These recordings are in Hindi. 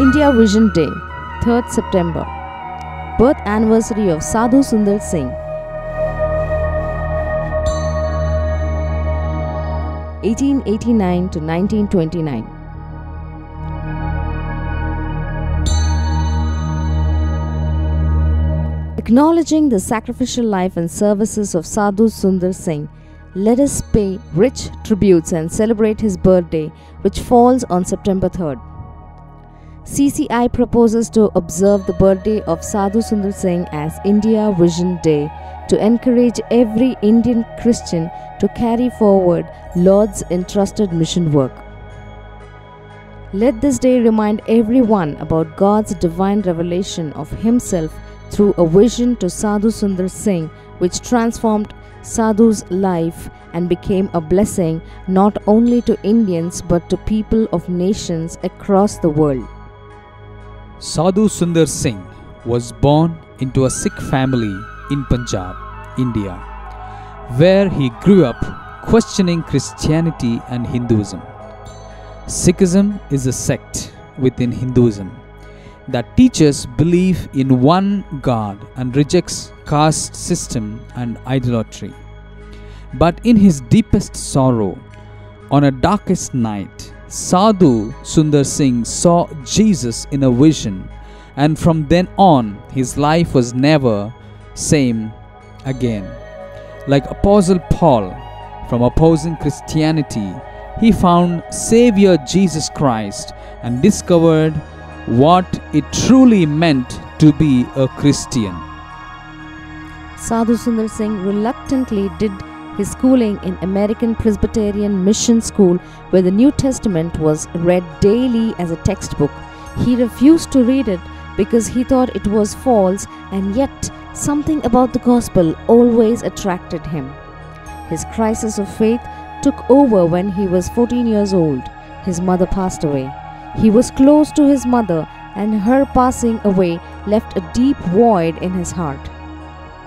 India Vision Day, 3rd September. Birth anniversary of Sadhu Sundar Singh. 1889 to 1929. Acknowledging the sacrificial life and services of Sadhu Sundar Singh, let us pay rich tributes and celebrate his birthday, which falls on September 3rd. CCI proposes to observe the birthday of Sadhu Sundar Singh as India Vision Day to encourage every Indian Christian to carry forward Lord's entrusted mission work. Let this day remind everyone about God's divine revelation of Himself through a vision to Sadhu Sundar Singh, which transformed Sadhu's life and became a blessing not only to Indians but to people of nations across the world. Sadhu Sundar Singh was born into a Sikh family in Punjab, India, where he grew up questioning Christianity and Hinduism. Sikhism is a sect within Hinduism that teaches belief in one God and rejects caste system and idolatry. But in his deepest sorrow, on a darkest night, Sadhu Sundar Singh saw Jesus in a vision, and from then on his life was never same again. Like Apostle Paul, from opposing Christianity, he found Savior Jesus Christ and discovered what it truly meant to be a Christian. Sadhu Sundar Singh reluctantly did his schooling in American Presbyterian Mission School, where the New Testament was read daily as a textbook. He refused to read it because he thought it was false, and yet something about the gospel always attracted him. His crisis of faith took over when he was 14 years old. His mother passed away. He was close to his mother, and her passing away left a deep void in his heart.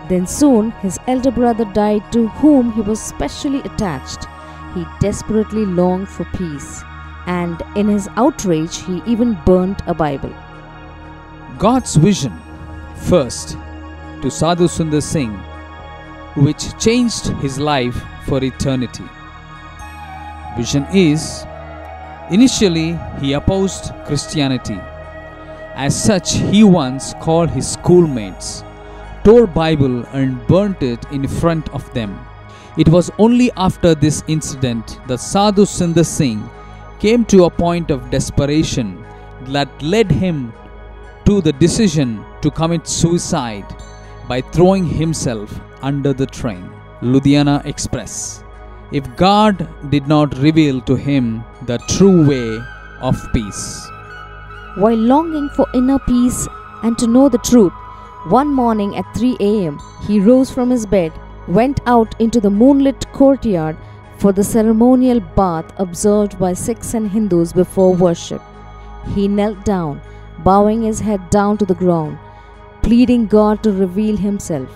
Then soon his elder brother died, to whom he was specially attached. He desperately longed for peace, and in his outrage he even burnt a Bible. God's vision first to Sadhu Sundar Singh, which changed his life for eternity. Vision is, initially, he opposed Christianity. As such, he once called his schoolmates, tore Bible and burnt it in front of them. It was only after this incident that Sadhu Sundar Singh came to a point of desperation that led him to the decision to commit suicide by throwing himself under the train, Ludhiana Express, if God did not reveal to him the true way of peace. While longing for inner peace and to know the truth, one morning at 3 a.m., he rose from his bed, went out into the moonlit courtyard for the ceremonial bath observed by Sikhs and Hindus before worship. He knelt down, bowing his head down to the ground, pleading God to reveal Himself.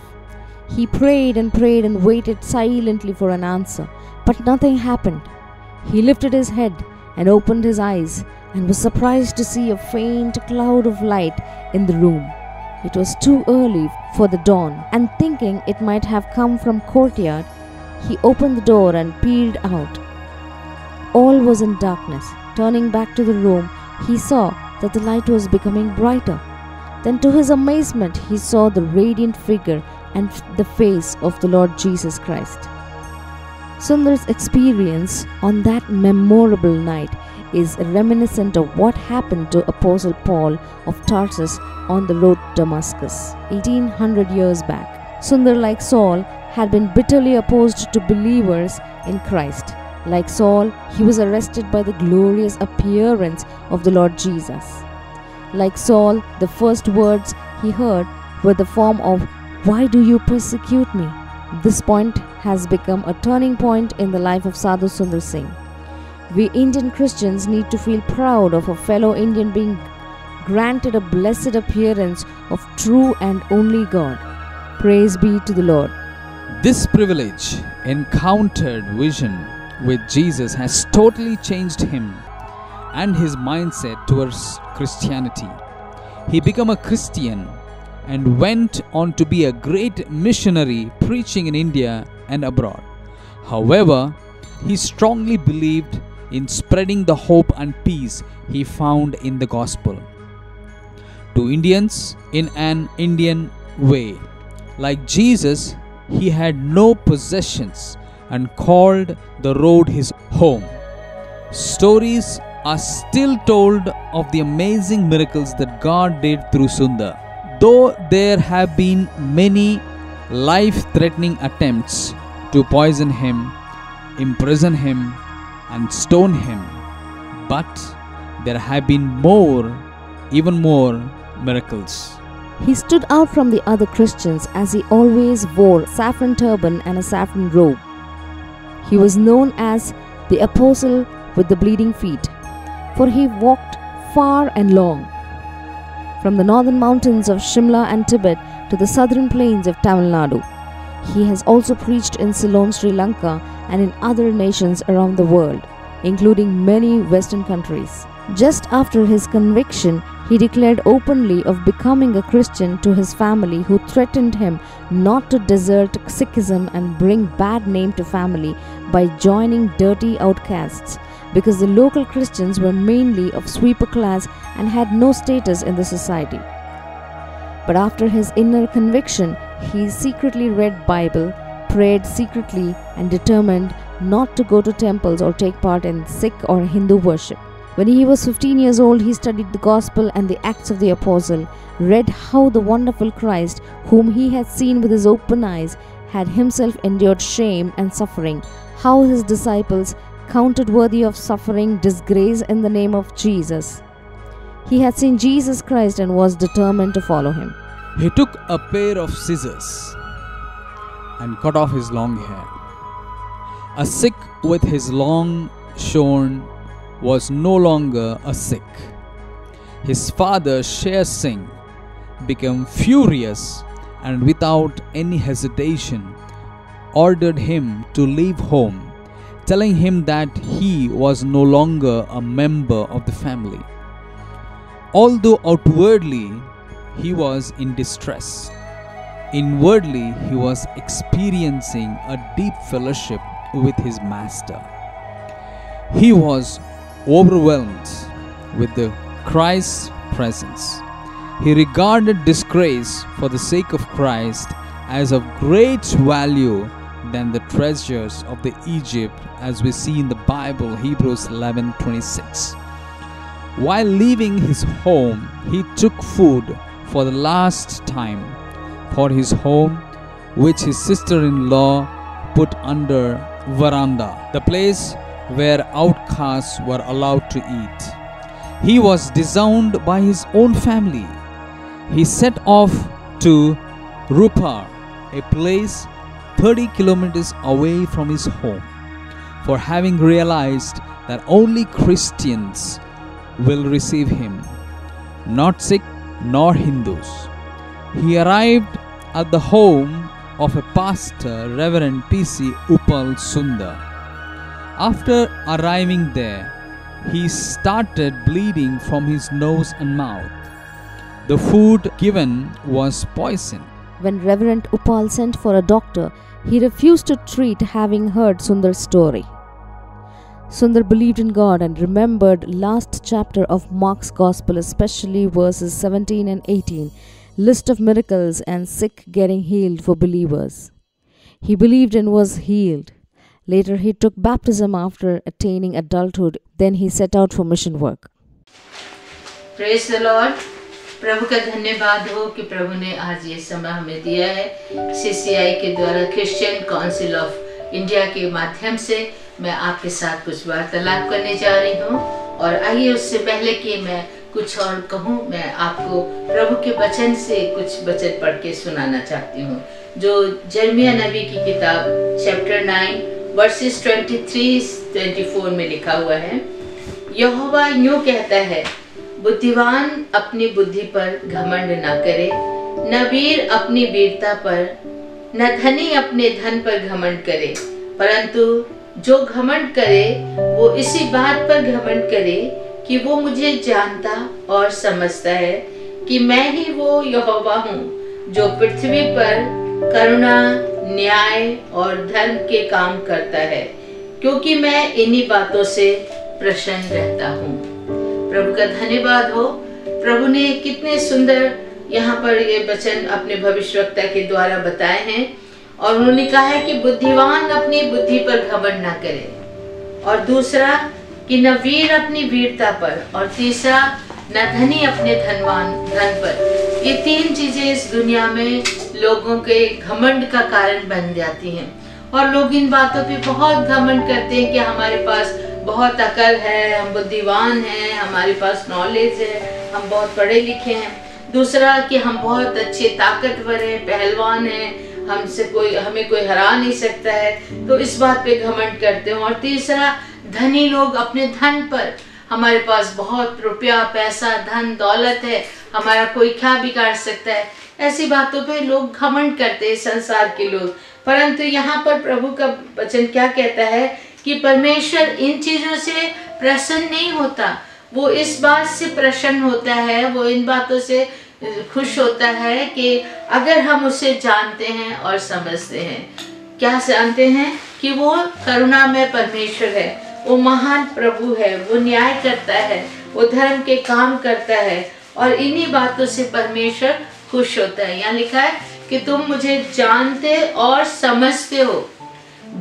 He prayed and prayed and waited silently for an answer, but nothing happened. He lifted his head and opened his eyes and was surprised to see a faint cloud of light in the room. It was too early for the dawn, and thinking it might have come from courtyard, he opened the door and peered out. All was in darkness. Turning back to the room, he saw that the light was becoming brighter. Then to his amazement, he saw the radiant figure and the face of the Lord Jesus Christ. Sundar's experience on that memorable night is reminiscent of what happened to Apostle Paul of Tarsus on the road to Damascus 1800 years back. Sundar, like Saul, had been bitterly opposed to believers in Christ. Like Saul, he was arrested by the glorious appearance of the Lord Jesus. Like Saul, the first words he heard were the form of, "Why do you persecute me?" This point has become a turning point in the life of Sadhu Sundar Singh. We Indian Christians need to feel proud of a fellow Indian being granted a blessed appearance of true and only God. Praise be to the Lord. This privilege encountered vision with Jesus has totally changed him and his mindset towards Christianity. He became a Christian and went on to be a great missionary preaching in India and abroad. However, he strongly believed in spreading the hope and peace he found in the gospel to Indians in an Indian way. Like Jesus, he had no possessions and called the road his home. Stories are still told of the amazing miracles that God did through Sundar. Though there have been many life-threatening attempts to poison him, imprison him, and stone him, but there have been even more miracles. He stood out from the other Christians as he always wore a saffron turban and a saffron robe. He was known as the Apostle with the bleeding feet, for he walked far and long, from the northern mountains of Shimla and Tibet to the southern plains of Tamil Nadu. He has also preached in Ceylon, Sri Lanka, and in other nations around the world, including many Western countries. Just after his conviction, he declared openly of becoming a Christian to his family, who threatened him not to desert Sikhism and bring bad name to family by joining dirty outcasts, because the local Christians were mainly of sweeper class and had no status in the society. But after his inner conviction, he secretly read Bible, prayed secretly, and determined not to go to temples or take part in Sikh or Hindu worship. When he was 15 years old, he studied the Gospel and the Acts of the Apostle, read how the wonderful Christ, whom he had seen with his open eyes, had himself endured shame and suffering, how his disciples counted worthy of suffering disgrace in the name of Jesus. He had seen Jesus Christ and was determined to follow him. He took a pair of scissors and cut off his long hair. A Sikh with his long shorn was no longer a Sikh. His father, Sher Singh, became furious and without any hesitation ordered him to leave home, telling him that he was no longer a member of the family. Although outwardly he was in distress, inwardly he was experiencing a deep fellowship with his master. He was overwhelmed with the Christ's presence. He regarded disgrace for the sake of Christ as of great value than the treasures of the Egypt, as we see in the Bible, Hebrews 11:26. While leaving his home, he took food for the last time for his home, which his sister-in-law put under veranda, the place where outcasts were allowed to eat. He was disowned by his own family. He set off to Rupar, a place 30 kilometers away from his home, for having realized that only Christians will receive him, not Sikh nor Hindus. He arrived at the home of a pastor, Reverend P. C. Upal Sundar. After arriving there, he started bleeding from his nose and mouth. The food given was poison. When Reverend Upal sent for a doctor, he refused to treat, having heard Sundar's story. Sundar believed in God and remembered last chapter of Mark's Gospel, especially verses 17 and 18, list of miracles and sick getting healed for believers. He believed and was healed. Later, he took baptism after attaining adulthood. Then he set out for mission work. Praise the Lord. प्रभु का धन्यवाद हो कि प्रभु ने आज ये समय हमें दिया है। CCI के द्वारा क्रिश्चियन काउंसिल ऑफ इंडिया के माध्यम से मैं आपके साथ कुछ वार्तालाप करने जा रही हूँ। और आइए, उससे पहले कि मैं कुछ और कहूँ, मैं आपको प्रभु के वचन से कुछ वचन पढ़ के सुनाना चाहती हूँ, जो यिर्मयाह नबी की किताब chapter 9 verses 23-24 में लिखा हुआ है। यहोवा यूँ कहता है, बुद्धिमान अपनी बुद्धि पर घमंड ना करे, न वीर अपनी वीरता पर, न धनी अपने धन पर घमंड करे, परंतु जो घमंड करे वो इसी बात पर घमंड करे कि वो मुझे जानता और समझता है कि मैं ही वो यहोवा हूँ जो पृथ्वी पर करुणा, न्याय और धर्म के काम करता है, क्योंकि मैं इन्हीं बातों से प्रसन्न रहता हूँ। प्रभु का धन्यवाद हो। प्रभु ने कितने सुंदर यहाँ पर ये वचन अपने भविष्यवक्ता के द्वारा बताए हैं और उन्होंने कहा है कि बुद्धिमान अपनी बुद्धि पर घमंड न करे, और दूसरा कि न वीर अपनी वीरता पर, और तीसरा न धनी अपने धन पर। ये तीन चीजें इस दुनिया में लोगों के घमंड का कारण बन जाती हैं और लोग इन बातों पे बहुत घमंड करते हैं कि हमारे पास बहुत अकल है, हम बुद्धिमान हैं, हमारे पास नॉलेज है, हम बहुत पढ़े लिखे हैं। दूसरा कि हम बहुत अच्छे ताकतवर हैं, पहलवान हैं, हमसे कोई हमें कोई हरा नहीं सकता है, तो इस बात पे घमंड करते हो। और तीसरा धनी लोग अपने धन पर, हमारे पास बहुत रुपया, पैसा, धन, दौलत है, हमारा कोई क्या बिगाड़ सकता है, ऐसी बातों पे लोग घमंड करते हैं संसार के लोग। परंतु यहाँ पर प्रभु का वचन क्या कहता है कि परमेश्वर इन चीज़ों से प्रसन्न नहीं होता, वो इस बात से प्रसन्न होता है, वो इन बातों से खुश होता है कि अगर हम उसे जानते हैं और समझते हैं। क्या जानते हैं कि वो करुणामय परमेश्वर है, वो महान प्रभु है, वो न्याय करता है, वो धर्म के काम करता है, और इन्हीं बातों से परमेश्वर खुश होता है। यहाँ लिखा है कि तुम मुझे जानते और समझते हो।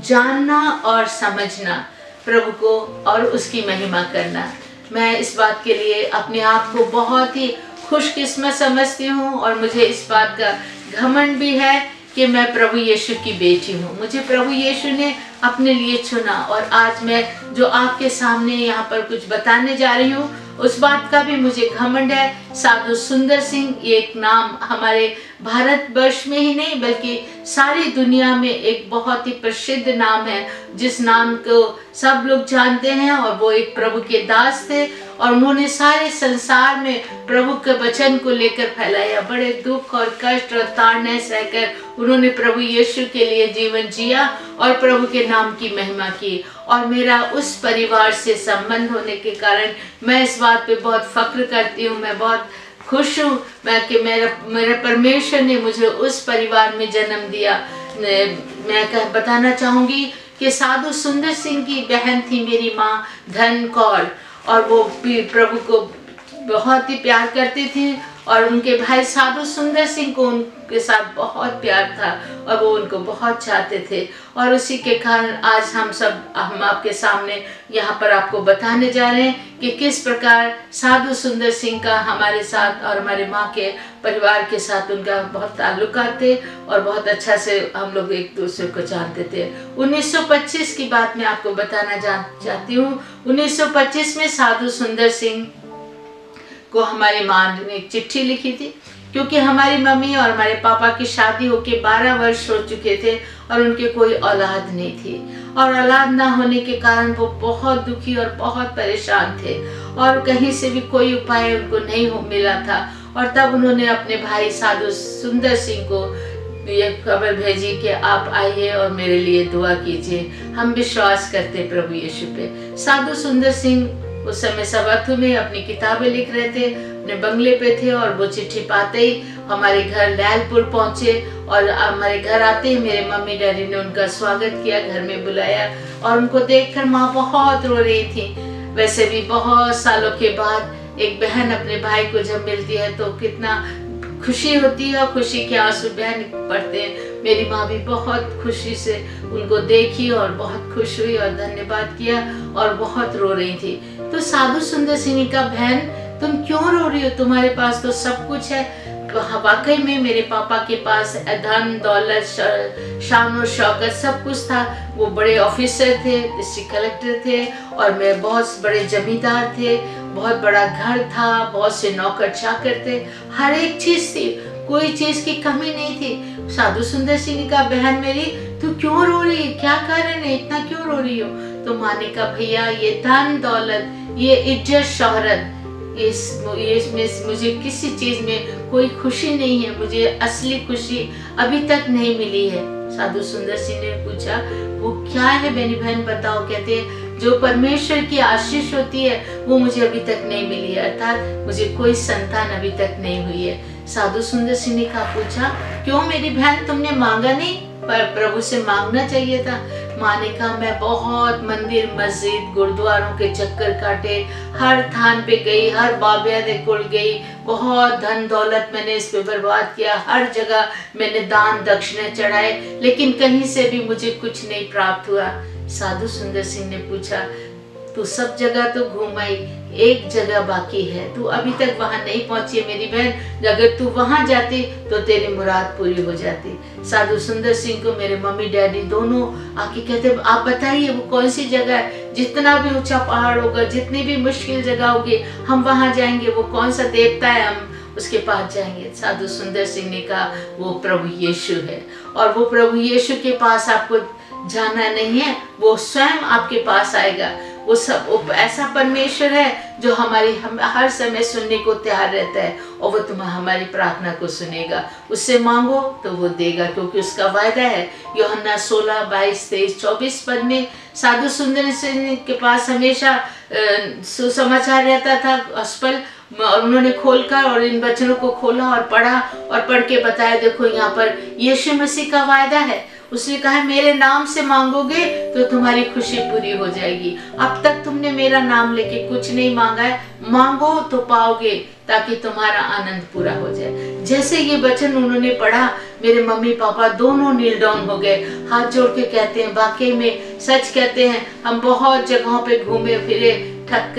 जानना और समझना प्रभु को और उसकी महिमा करना, मैं इस बात के लिए अपने आप को बहुत ही खुशकिस्मत समझती हूँ और मुझे इस बात का घमंड भी है कि मैं प्रभु यीशु की बेटी हूँ। मुझे प्रभु यीशु ने अपने लिए चुना, और आज मैं जो आपके सामने यहाँ पर कुछ बताने जा रही हूँ उस बात का भी मुझे घमंड है। साधु सुंदर सिंह एक नाम हमारे भारतवर्ष में ही नहीं बल्कि सारी दुनिया में एक बहुत ही प्रसिद्ध नाम है, जिस नाम को सब लोग जानते हैं, और वो एक प्रभु के दास थे और उन्होंने सारे संसार में प्रभु के वचन को लेकर फैलाया। बड़े दुख और कष्ट और ताड़ना सहकर उन्होंने प्रभु यीशु के लिए जीवन जिया और प्रभु के नाम की महिमा की, और मेरा उस परिवार से संबंध होने के कारण मैं इस बात पे बहुत फक्र करती हूँ। मैं बहुत खुश हूँ कि मेरे परमेश्वर ने मुझे उस परिवार में जन्म दिया। मैं बताना चाहूँगी कि साधु सुंदर सिंह की बहन थी मेरी माँ धन कौर, और वो प्रभु को बहुत ही प्यार करती थी, और उनके भाई साधु सुंदर सिंह को उनके साथ बहुत प्यार था और वो उनको बहुत चाहते थे, और उसी के कारण आज हम आपके सामने यहाँ पर आपको बताने जा रहे हैं कि किस प्रकार साधु सुंदर सिंह का हमारे साथ और हमारे माँ के परिवार के साथ उनका बहुत ताल्लुकात थे और बहुत अच्छा से हम लोग एक दूसरे को जानते थे। 1925 की बात मैं आपको बताना चाहती हूँ। 1925 में साधु सुंदर सिंह को हमारी माँ ने एक चिट्ठी लिखी थी, क्योंकि हमारी मम्मी और हमारे पापा की शादी होके 12 वर्ष हो चुके थे और उनके कोई औलाद नहीं थी, और औलाद ना होने के कारण वो बहुत दुखी और बहुत परेशान थे, और कहीं से भी कोई उपाय उनको नहीं मिला था। और तब उन्होंने अपने भाई साधु सुंदर सिंह को ये खबर भेजी कि आप आइए और मेरे लिए दुआ कीजिए, हम विश्वास करते प्रभु यीशु पे। साधु सुंदर सिंह उस समय सवाथु में अपनी किताबें लिख रहे थे, अपने बंगले पे थे, और वो चिट्ठी पाते ही हमारे घर लालपुर पहुंचे, और हमारे घर आते ही मेरे मम्मी डैडी ने उनका स्वागत किया, घर में बुलाया, और उनको देखकर माँ बहुत रो रही थी। वैसे भी बहुत सालों के बाद एक बहन अपने भाई को जब मिलती है तो कितना खुशी होती है, और खुशी के आंसू बहन पड़ते हैं। मेरी माँ भी बहुत खुशी से उनको देखी और बहुत खुश हुई और धन्यवाद किया, और बहुत रो रही थी। तो साधु सुंदर सिंह का बहन तुम क्यों रो रही हो, तुम्हारे पास तो सब कुछ है। वाकई में मेरे पापा के पास धन, दौलत, शान और शौकत सब कुछ था। वो बड़े ऑफिसर थे, डिस्ट्रिक्ट कलेक्टर थे, और मैं बहुत बड़े जमींदार थे, बहुत बड़ा घर था, बहुत से नौकर चाकर थे, हर एक चीज़ थी, कोई चीज़ की कमी नहीं थी। साधु सुंदर सिंह का बहन मेरी तू क्यों रो रही है, क्या कारण है, इतना क्यों रो रही हो। तो माने का भैया ये धन दौलत, ये इज्जत शोहरत, इसमें मुझे किसी चीज़ में कोई खुशी नहीं है, मुझे असली खुशी अभी तक नहीं मिली है। साधु सुंदर सिंह ने पूछा, वो क्या है मेरी बहन बताओ। कहते हैं, जो परमेश्वर की आशीष होती है वो मुझे अभी तक नहीं मिली है, अर्थात मुझे कोई संतान अभी तक नहीं हुई है। साधु सुंदर सिंह ने पूछा, क्यों मेरी बहन तुमने मांगा नहीं? पर प्रभु से मांगना चाहिए था। माँ ने कहा, मैं बहुत मंदिर मस्जिद गुरुद्वारों के चक्कर काटे, हर थान पे गई, हर बाबिया देखोल गई, बहुत धन दौलत मैंने इस पे बर्बाद किया, हर जगह मैंने दान दक्षिणा चढ़ाए, लेकिन कहीं से भी मुझे कुछ नहीं प्राप्त हुआ। साधु सुंदर सिंह ने पूछा, तू सब जगह तो घूम आई, एक जगह बाकी है, तू अभी तक वहां नहीं पहुंची है मेरी बहन, अगर तू वहां जाती तो तेरी मुराद पूरी हो जाती। साधु सुंदर सिंह को मेरे मम्मी डैडी दोनों आके कहते, आप बताइए वो कौन सी जगह है, जितना भी ऊंचा पहाड़ होगा, जितनी भी मुश्किल जगह होगी हम वहां जाएंगे, वो कौन सा देवता है हम उसके पास जाएंगे। साधु सुंदर सिंह ने कहा, वो प्रभु यीशु है, और वो प्रभु यीशु के पास आपको जाना नहीं है, वो स्वयं आपके पास आएगा। वो सब वो ऐसा परमेश्वर है जो हमारी हर समय सुनने को तैयार रहता है, और वो तुम्हारी हमारी प्रार्थना को सुनेगा, उससे मांगो तो वो देगा, क्योंकि उसका वायदा है। यूहन्ना 16:22-23-24 पद में साधु सुंदर सिंह के पास हमेशा सुसमाचार रहता था अस्पल, और उन्होंने खोलकर और इन वचनों को खोला और पढ़ा, और पढ़ के बताया, देखो यहाँ पर यीशु मसीह का वायदा है, उसने कहा है, मेरे नाम से मांगोगे तो तुम्हारी खुशी पूरी हो जाएगी। अब तक तुमने मेरा नाम लेके कुछ नहीं मांगा है, मांगो तो पाओगे, ताकि तुम्हारा आनंद पूरा हो जाए। जैसे ये वचन उन्होंने पढ़ा, मेरे मम्मी पापा दोनों नील डाउन हो गए, हाथ जोड़ के कहते हैं, वाकई में सच कहते हैं, हम बहुत जगहों पे घूमे फिरे, थक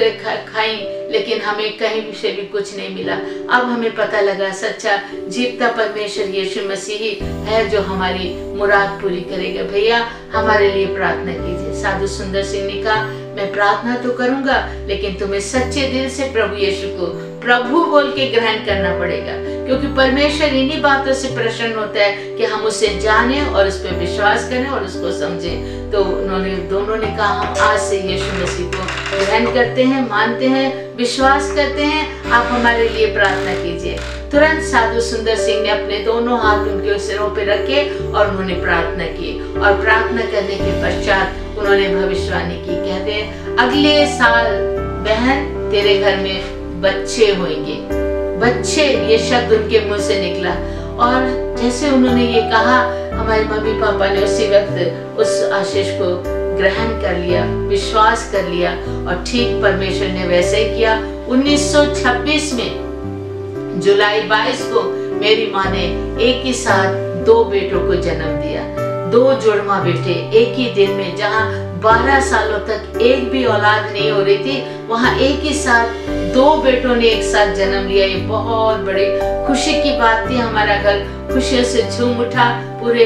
खाई, लेकिन हमें कहीं से भी कुछ नहीं मिला। अब हमें पता लगा सच्चा जीवता परमेश्वर यीशु मसीह ही है जो हमारी मुराद पूरी करेगा। भैया हमारे लिए प्रार्थना कीजिए। साधु सुंदर सिंह ने कहा, मैं प्रार्थना तो करूंगा, लेकिन तुम्हें सच्चे दिल से प्रभु यीशु को प्रभु बोल के ग्रहण करना पड़ेगा, क्योंकि परमेश्वर इन्हीं बातों से प्रसन्न होता है कि हम उसे जाने और उस पर विश्वास करें और उसको समझें। तो उन्होंने दोनों ने कहा, हम आज से यीशु मसीह को ग्रहण करते हैं, मानते हैं, विश्वास करते हैं, आप हमारे लिए प्रार्थना कीजिए। तुरंत साधु सुंदर सिंह ने अपने दोनों हाथ उनके सिरों पर रखे और उन्होंने प्रार्थना की, और प्रार्थना करने के पश्चात उन्होंने भविष्यवाणी की। कहते हैं, अगले साल बहन तेरे घर में बच्चे होंगे। बच्चे ये शब्द उनके मुंह से निकला, और जैसे उन्होंने ये कहा, हमारे मम्मी पापा ने उसी वक्त उस आशीष को ग्रहण कर लिया, विश्वास कर लिया, और ठीक परमेश्वर ने वैसे ही किया। 1926 में जुलाई 22 को मेरी माँ ने एक ही साथ दो बेटों को जन्म दिया, दो जुड़वा बेटे एक ही दिन में। जहाँ 12 सालों तक एक भी औलाद नहीं हो रही थी, वहाँ एक ही साथ दो बेटों ने एक साथ जन्म लिया। ये बहुत बड़ी खुशी की बात थी। हमारा घर खुशियों से झूम उठा, पूरे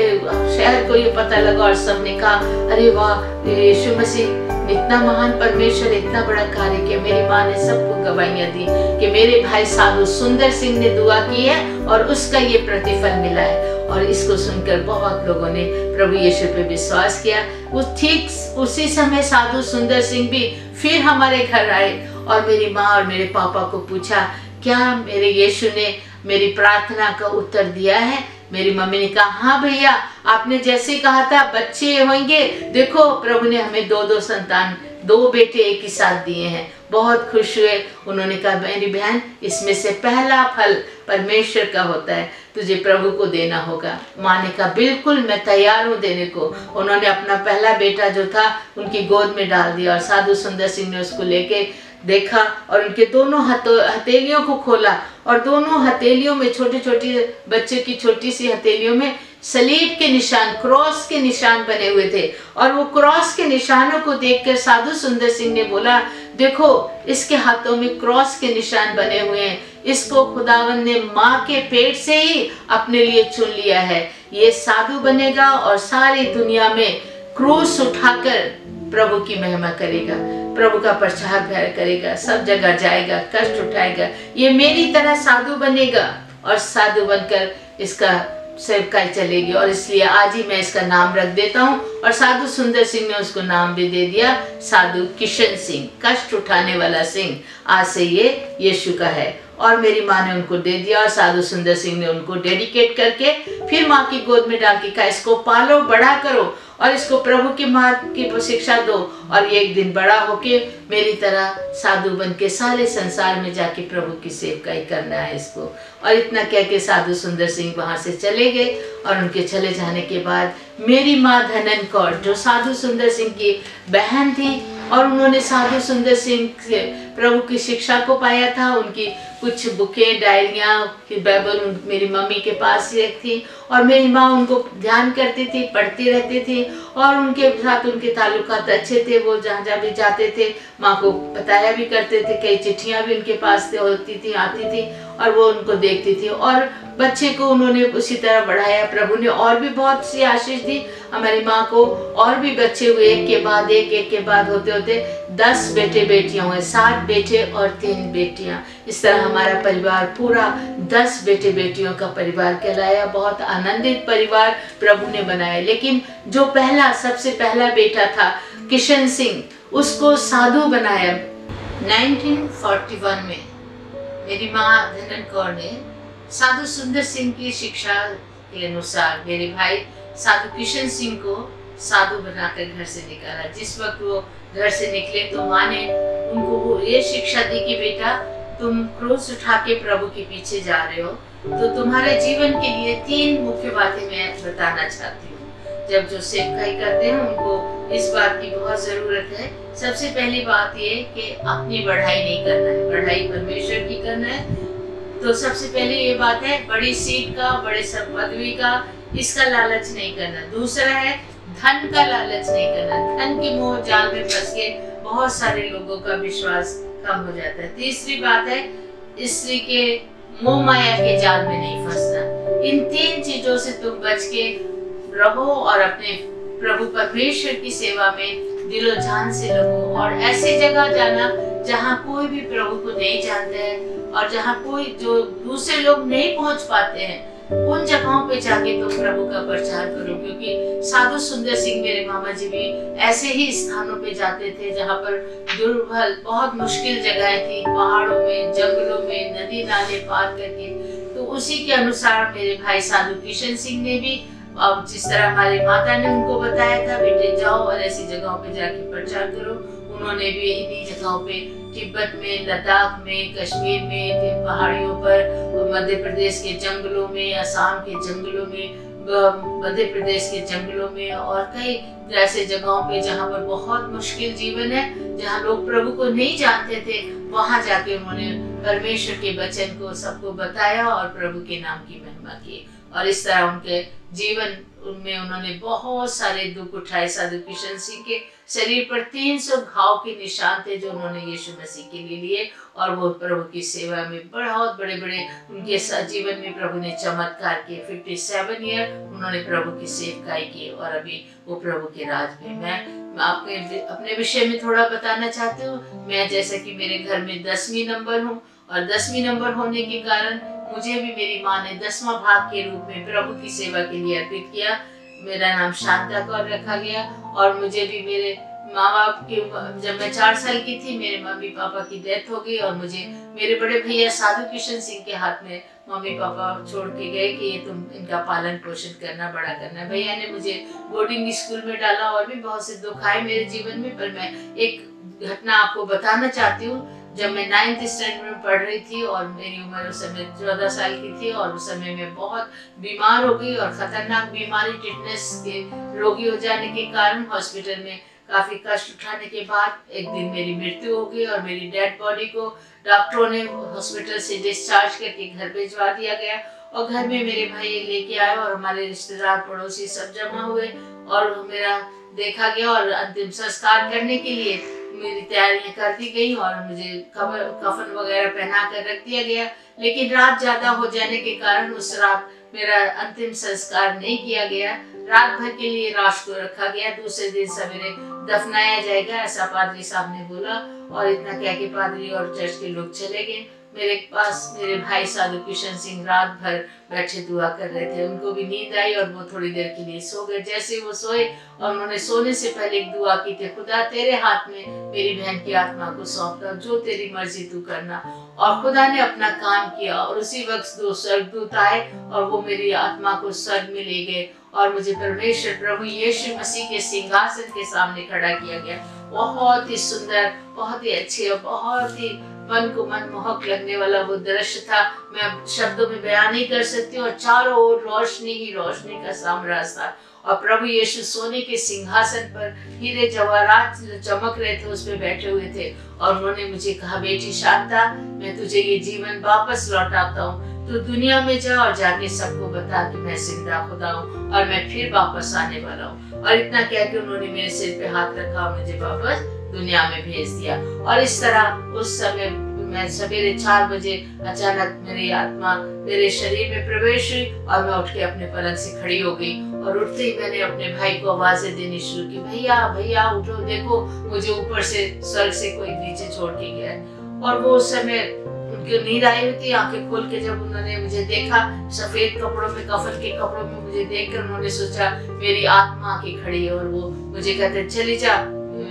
शहर को ये पता लगा, और सबने कहा, अरे वाह, यीशु मसीह इतना महान परमेश्वर, इतना बड़ा कार्य किया। मेरी माँ ने सबको गवाहियाँ दी कि मेरे भाई साधु सुंदर सिंह ने दुआ की है और उसका ये प्रतिफल मिला है। और इसको सुनकर बहुत लोगों ने प्रभु यीशु पे विश्वास किया। ठीक उसी समय साधु सुंदर सिंह भी फिर हमारे घर आए, और मेरी माँ और मेरे पापा को पूछा, क्या मेरे यीशु ने मेरी प्रार्थना का उत्तर दिया है? मेरी मम्मी ने कहा, हाँ भैया, आपने जैसे कहा था बच्चे होंगे, देखो प्रभु ने हमें दो दो संतान, दो बेटे एक ही साथ दिए हैं। बहुत खुश हुए। उन्होंने कहा, मेरी बहन, इसमें से पहला फल परमेश्वर का होता है, तुझे प्रभु को देना होगा। माँ ने कहा, बिल्कुल मैं तैयार हूँ देने को। उन्होंने अपना पहला बेटा जो था उनकी गोद में डाल दिया, और साधु सुंदर सिंह ने उसको लेके देखा और उनके दोनों हथेलियों को खोला, और दोनों हथेलियों में छोटे छोटे बच्चे की छोटी सी हथेलियों में सलीब के निशान, क्रॉस के निशान बने हुए थे। और वो क्रॉस के निशानों को देखकर साधु सुंदर सिंह ने बोला, देखो इसके हाथों में क्रॉस के निशान बने हुए हैं, इसको खुदावन ने माँ के पेट से ही अपने लिए चुन लिया है, ये साधु बनेगा और सारी दुनिया में क्रूस उठाकर प्रभु की महिमा करेगा, प्रभु का प्रचार करेगा, सब जगह जाएगा, कष्ट उठाएगा, ये मेरी तरह साधु बनेगा और साधु बनकर इसका सेवकाई चलेगी, और इसलिए आज ही मैं इसका नाम रख देता हूँ। और साधु सुंदर सिंह ने उसको नाम भी दे दिया, साधु किशन सिंह, कष्ट उठाने वाला सिंह। आज से ये यीशु का है। और मेरी माँ ने उनको दे दिया और साधु सुंदर सिंह ने उनको डेडिकेट करके फिर माँ की गोद में डाल के कहा, इसको पालो, बड़ा करो और इसको प्रभु की मार्ग की शिक्षा दो और ये एक दिन बड़ा होके मेरी तरह साधु बन के सारे संसार में जाके प्रभु की सेवकाई करना है इसको। और इतना कह के साधु सुंदर सिंह वहाँ से चले गए। और उनके चले जाने के बाद मेरी माँ धनन कौर, जो साधु सुंदर सिंह की बहन थी, और उन्होंने साधु सुंदर सिंह से प्रभु की शिक्षा को पाया था। उनकी कुछ बुकें, डायरियाँ, बाइबल मेरी मम्मी के पास ही थी और मेरी माँ उनको ध्यान करती थी, पढ़ती रहती थी और उनके साथ उनके ताल्लुकात अच्छे थे। वो जहाँ जहाँ भी जाते थे माँ को बताया भी करते थे। कई चिट्ठियाँ भी उनके पास होती थी, आती थी और वो उनको देखती थी। और बच्चे को उन्होंने उसी तरह बढ़ाया। प्रभु ने और भी बहुत सी आशीष दी हमारी माँ को। और भी बच्चे हुए, एक के बाद एक, एक के बाद होते होते 10 बेटे बेटियाँ हुए, 7 बेटे और 3 बेटियाँ। इस तरह हमारा परिवार पूरा 10 बेटे बेटियों का परिवार कहलाया। बहुत आनंदित परिवार प्रभु ने बनाया। लेकिन जो पहला, सबसे पहला बेटा था किशन सिंह, उसको साधु बनाया। 1941 में मेरी माँ धनन कौर ने साधु सुंदर सिंह की शिक्षा के अनुसार मेरे भाई साधु किशन सिंह को साधु बनाकर घर से निकाला। जिस वक्त वो घर से निकले तो माँ ने उनको ये शिक्षा दी कि बेटा, तुम क्रूस उठा के प्रभु के पीछे जा रहे हो, तो तुम्हारे जीवन के लिए 3 मुख्य बातें मैं बताना चाहती हूँ। जब जो सेवकाई करते हैं उनको इस बात की बहुत ज़रूरत है। सबसे पहली बात ये कि अपनी बढ़ाई नहीं करना है, बढ़ाई परमेश्वर की करना है। तो सबसे पहले ये बात है, बड़ी सीट का, बड़े सब पदवी का, इसका लालच नहीं करना। दूसरा है धन का लालच नहीं करना। धन के मोह जाल में फंस के बहुत सारे लोगों का विश्वास कम हो जाता है। तीसरी बात है स्त्री के मोह माया के जाल में नहीं फंसना। इन 3 चीजों से तुम बच के रहो और अपने प्रभु परमेश्वर की सेवा में दिलो जान से लगो। और ऐसे जगह जाना जहाँ कोई भी प्रभु को नहीं जानता है और जहाँ कोई, जो दूसरे लोग नहीं पहुँच पाते हैं, उन जगहों पे जाके तुम प्रभु का प्रचार करो। क्योंकि साधु सुंदर सिंह मेरे मामा जी भी ऐसे ही स्थानों पे जाते थे जहाँ पर दुर्भल, बहुत मुश्किल जगहें थी, पहाड़ों में, जंगलों में, नदी नाले पार करके। तो उसी के अनुसार मेरे भाई साधु किशन सिंह ने भी, अब जिस तरह हमारी माता ने उनको बताया था, बेटे जाओ और ऐसी जगहों पे जाके प्रचार करो, उन्होंने भी इन्हीं जगहों पे, तिब्बत में, लद्दाख में, कश्मीर में, पहाड़ियों पर, मध्य प्रदेश के जंगलों में, असम के जंगलों में, मध्य प्रदेश के जंगलों में और कई ऐसे जगहों पे जहाँ पर बहुत मुश्किल जीवन है, जहाँ लोग प्रभु को नहीं जानते थे, वहाँ जाके उन्होंने परमेश्वर के वचन को सबको बताया और प्रभु के नाम की महिमा की। और इस तरह उनके जीवन उनमें उन्होंने बहुत सारे दुख उठाए। साधु किशन सिंह के शरीर पर 300 घाव के निशान थे जो उन्होंने यीशु मसीह के लिए लिए और वो प्रभु की सेवा में बहुत बड़े बड़े उनके जीवन में प्रभु ने चमत्कार किए। 57 ईयर उन्होंने प्रभु की सेवकाई की और अभी वो प्रभु के राज में। मैं आपके अपने विषय में थोड़ा बताना चाहती हूँ। मैं, जैसा कि मेरे घर में 10वीं नंबर हूँ और 10वीं नंबर होने के कारण मुझे भी मेरी माँ ने 10वां भाग के रूप में प्रभु की सेवा के लिए अर्पित किया। मेरा नाम शांता कौर रखा गया। और मुझे भी मेरे माँ बाप के, जब मैं 4 साल की थी मेरे मम्मी पापा की डेथ हो गई और मुझे मेरे बड़े भैया साधु किशन सिंह के हाथ में मम्मी पापा छोड़ के गए कि ये तुम इनका पालन पोषण करना, बड़ा करना। भैया ने मुझे बोर्डिंग स्कूल में डाला और भी बहुत से दुख आए मेरे जीवन में। पर मैं एक घटना आपको बताना चाहती हूँ। जब मैं 9th स्टैंडर्ड में पढ़ रही थी और मेरी उम्र उस समय 14 साल की थी और उस समय मैं बहुत बीमार हो गई और खतरनाक बीमारी, टिटनेस के रोगी हो जाने के कारण हॉस्पिटल में काफ़ी कष्ट उठाने के बाद एक दिन मेरी मृत्यु हो गई। और मेरी डेड बॉडी को डॉक्टरों ने हॉस्पिटल से डिस्चार्ज करके घर भिजवा दिया गया। और घर में मेरे भाई लेके आए और हमारे रिश्तेदार, पड़ोसी सब जमा हुए और मेरा देखा गया। और अंतिम संस्कार करने के लिए मेरी तैयारियां कर दी गई और मुझे कफन वगैरह पहना कर रख दिया गया। लेकिन रात ज़्यादा हो जाने के कारण उस रात मेरा अंतिम संस्कार नहीं किया गया। रात भर के लिए लाश को रखा गया, दूसरे दिन सवेरे दफनाया जाएगा, ऐसा पादरी साहब ने बोला। और इतना कह के पादरी और चर्च के लोग चले गए। मेरे पास मेरे भाई साधु किशन सिंह रात भर बैठे दुआ कर रहे थे। उनको भी नींद आई और वो थोड़ी देर के लिए सो गए। जैसे वो सोए और उन्होंने सोने से पहले एक दुआ की थी, खुदा तेरे हाथ में मेरी बहन की आत्मा को सौंपता, जो तेरी मर्जी तू करना। और खुदा ने अपना काम किया और उसी वक्त दो स्वर्गदूत आए और वो मेरी आत्मा को स्वर्ग में ले गए और मुझे परमेश्वर प्रभु यीशु मसीह के सिंहासन के सामने खड़ा किया गया। बहुत ही सुंदर, बहुत ही अच्छे और बहुत ही मन को मनमोहक लगने वाला वो दृश्य था। मैं शब्दों में बयान नहीं कर सकती और चारों ओर रोशनी ही रोशनी का साम्राज्य था। और प्रभु यीशु सोने के सिंहासन पर हीरे जवाहरात चमक रहे थे, उसमें बैठे हुए थे। और उन्होंने मुझे कहा, बेटी शांता, मैं तुझे ये जीवन वापस लौटाता हूँ, तू दुनिया में जा और जाके सबको बता कि मैं जिंदा खुदा हूँ और मैं फिर वापस आने वाला हूँ। और इतना कह के उन्होंने मेरे सिर पे हाथ रखा और मुझे वापस दुनिया में भेज दिया। और इस तरह उस समय मैं सवेरे 4 बजे अचानक मेरी आत्मा मेरे शरीर में प्रवेश हुई और मैं उठ के अपने पलंग से खड़ी हो गई। और उठते ही मैंने अपने भाई को आवाजें देनी शुरू की, भैया भैया उठो, देखो मुझे ऊपर से स्वर्ग से कोई नीचे छोड़ के गया है। और वो उस समय उनकी नींद आई हुई थी। आंखें खोल के जब उन्होंने मुझे देखा सफेद कपड़ों में, कफन के कपड़ों में मुझे देखकर उन्होंने सोचा मेरी आत्मा आके खड़ी है। और वो मुझे कहते, चली जा,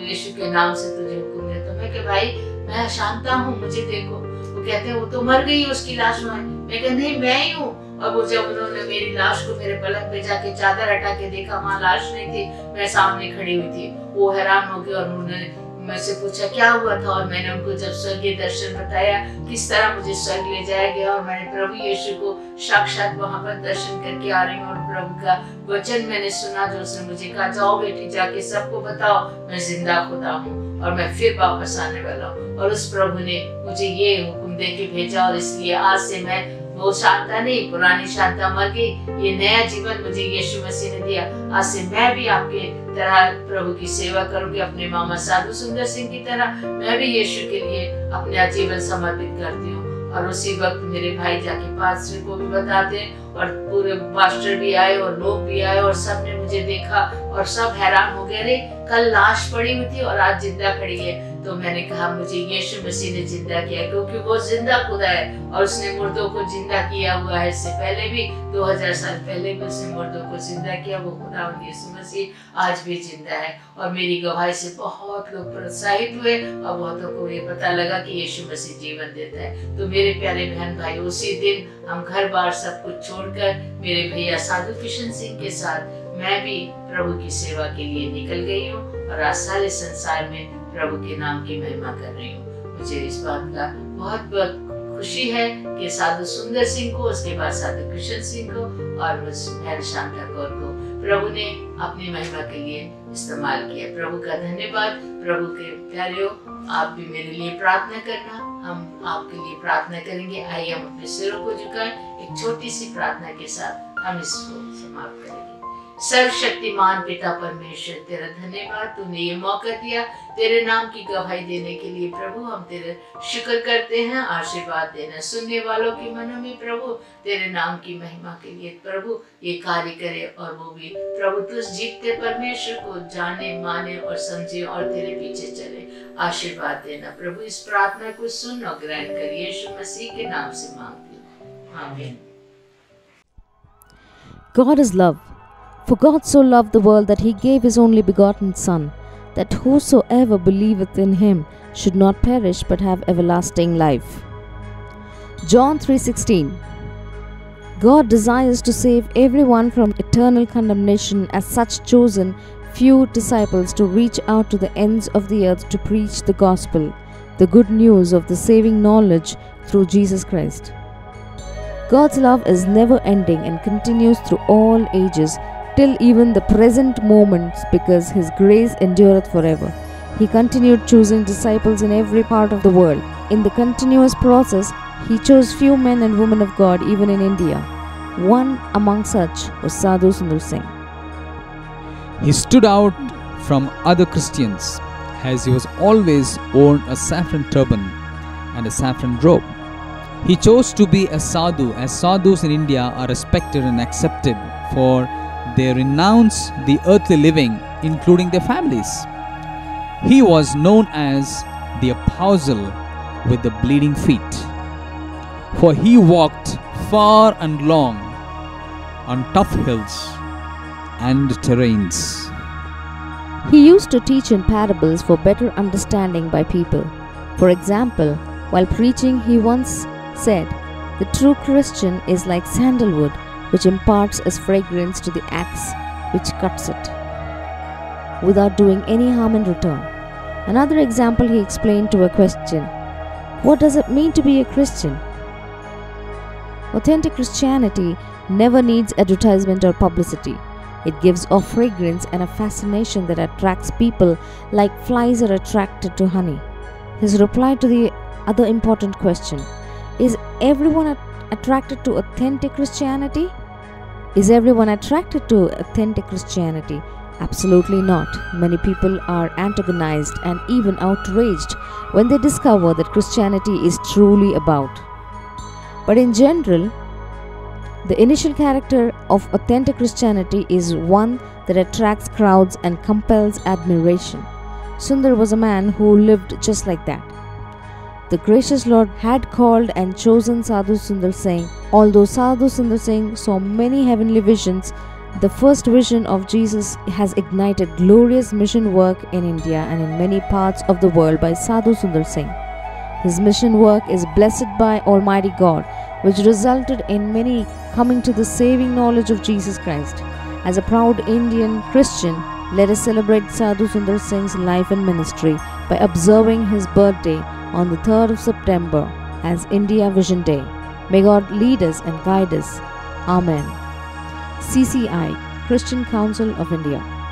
यीशु के नाम से तुझे हुक्म देता। मैं कहा, भाई मैं शांता हूँ, मुझे देखो। वो कहते हैं, वो तो मर गई, उसकी लाश वहाँ है। मैं कहती, नहीं मैं ही हूँ। और वो जब उन्होंने मेरी लाश को मेरे पलंग पे जाके चादर हटा के देखा, वहाँ लाश नहीं थी, मैं सामने खड़ी हुई थी। वो हैरान हो गए और उन्होंने मुझसे पूछा क्या हुआ था। और मैंने उनको जब स्वर्गीय दर्शन बताया, किस तरह मुझे स्वर्ग ले जाया गया और मैंने प्रभु यीशु को साक्षात वहाँ पर दर्शन करके आ रही हूँ। और प्रभु का वचन मैंने सुना जो उसने मुझे कहा, जाओ बेटी जाके सबको बताओ मैं जिंदा खुदा हूँ और मैं फिर वापस आने वाला हूँ। और उस प्रभु ने मुझे ये हुक्म दे के भेजा। और इसलिए आज से मैं वो शांता नहीं, पुरानी शांता मर गई, ये नया जीवन मुझे यीशु मसीह ने दिया। आज से मैं भी आपके तरह प्रभु की सेवा करूंगी, अपने मामा साधु सुंदर सिंह की तरह मैं भी यीशु के लिए अपना जीवन समर्पित करती हूँ। और उसी वक्त मेरे भाई जाके पास्टर को भी बताते और पूरे पास्टर भी आए और लोग भी आए और सब ने मुझे देखा और सब हैरान हो गए, रे कल लाश पड़ी हुई थी और आज जिंदा खड़ी है। तो मैंने कहा, मुझे यीशु मसीह ने जिंदा किया क्योंकि वो जिंदा खुदा है और उसने मुर्दों को जिंदा किया हुआ है। इससे पहले भी 2000 साल पहले भी उसने मुर्दों को जिंदा किया। वो खुदा यीशु मसीह आज भी जिंदा है। और मेरी गवाही से बहुत लोग प्रोत्साहित हुए और बहुतों को ये पता लगा कि यीशु मसीह जीवन देता है। तो मेरे प्यारे बहन भाई, उसी दिन हम घर बार सब कुछ छोड़कर मेरे भैया साधु किशन सिंह के साथ मैं भी प्रभु की सेवा के लिए निकल गई हूँ और आज सारे संसार में प्रभु के नाम की महिमा कर रही हूँ। मुझे इस बात का बहुत बहुत खुशी है कि साधु सुंदर सिंह को, उसके बाद साधु कृष्ण सिंह को और बहन शांता कौर को प्रभु ने अपनी महिमा के लिए इस्तेमाल किया। प्रभु का धन्यवाद। प्रभु के प्यारे, आप भी मेरे लिए प्रार्थना करना, हम आपके लिए प्रार्थना करेंगे। आइए हम अपने सिरों को झुकाएं, एक छोटी सी प्रार्थना के साथ हम इसको समाप्त करेंगे। सर्वशक्तिमान पिता परमेश्वर, तेरा धन्यवाद, तूने ये मौका दिया तेरे नाम की गवाही देने के लिए। प्रभु हम तेरे शुक्र करते हैं। आशीर्वाद देना सुनने वालों के मनों में प्रभु, तेरे नाम की महिमा के लिए प्रभु ये कार्य करे और वो भी प्रभु तू जीतते परमेश्वर को जाने माने और समझे और तेरे पीछे चले। आशीर्वाद देना प्रभु। इस प्रार्थना को सुन और ग्रहण कर, यीशु मसीह के नाम से मांगती हूँ, आमीन। God is love. For God so loved the world that he gave his only begotten Son, that whosoever believeth in him should not perish but have everlasting life. John 3:16. God desires to save everyone from eternal condemnation as such chosen few disciples to reach out to the ends of the earth to preach the gospel, the good news of the saving knowledge through Jesus Christ. God's love is never ending and continues through all ages, till even the present moments, because his grace endureth forever. He continued choosing disciples in every part of the world. In the continuous process, he chose few men and women of God even in India. One among such was Sadhu Sundar Singh. He stood out from other Christians as he was always worn a saffron turban and a saffron robe. He chose to be a sadhu, as sadhus in India are respected and accepted, for they renounced the earthly living, including their families. He was known as the apostle with the bleeding feet. for he walked far and long on tough hills and terrains. He used to teach in parables for better understanding by people. For example, while preaching he once said, "The true Christian is like sandalwood, which imparts its fragrance to the axe which cuts it, without doing any harm in return." Another example he explained to a question, "What does it mean to be a Christian?" Authentic Christianity never needs advertisement or publicity. It gives off fragrance and a fascination that attracts people like flies are attracted to honey. His reply to the other important question, is everyone attracted to authentic Christianity? Is everyone attracted to authentic Christianity? Absolutely not. Many people are antagonized and even outraged when they discover that Christianity is truly about. But in general, the initial character of authentic Christianity is one that attracts crowds and compels admiration. Sundar was a man who lived just like that. The gracious Lord had called and chosen Sadhu Sundar Singh. Although Sadhu Sundar Singh saw many heavenly visions, the first vision of Jesus has ignited glorious mission work in India and in many parts of the world by Sadhu Sundar Singh. His mission work is blessed by Almighty God, which resulted in many coming to the saving knowledge of Jesus Christ. As a proud Indian Christian, let us celebrate Sadhu Sundar Singh's life and ministry by observing his birthday on the 3rd of September as India Vision Day. May God lead us and guide us. Amen. CCI, Christian Council of India.